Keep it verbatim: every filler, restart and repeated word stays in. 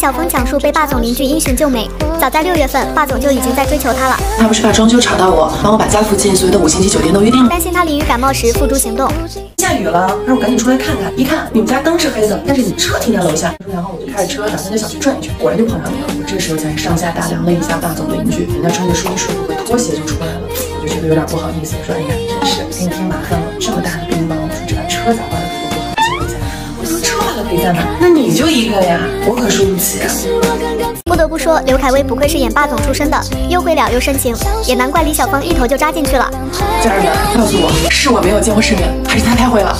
晓峰讲述被霸总邻居英雄救美，早在六月份，霸总就已经在追求她了。他不是怕中秋吵到我，帮我把家附近所有的五星级酒店都预定了。担心她淋雨感冒时付诸行动。下雨了，让我赶紧出来看看。一看，你们家灯是黑色，但是你车停在楼下。然后我就开着车打算在小区转一圈，果然就碰上你了。我这时候才上下打量了一下霸总的邻居，人家穿着睡衣睡裤和拖鞋就出来了，我就觉得有点不好意思，说哎呀，真是给你添麻烦了，这么大的冰雹，我说这把车咋办？ 那你就一个呀，我可输不起。不得不说，刘恺威不愧是演霸总出身的，又会撩又深情，也难怪李晓峰一头就扎进去了。家人们，告诉我，是我没有见过世面，还是他太会了？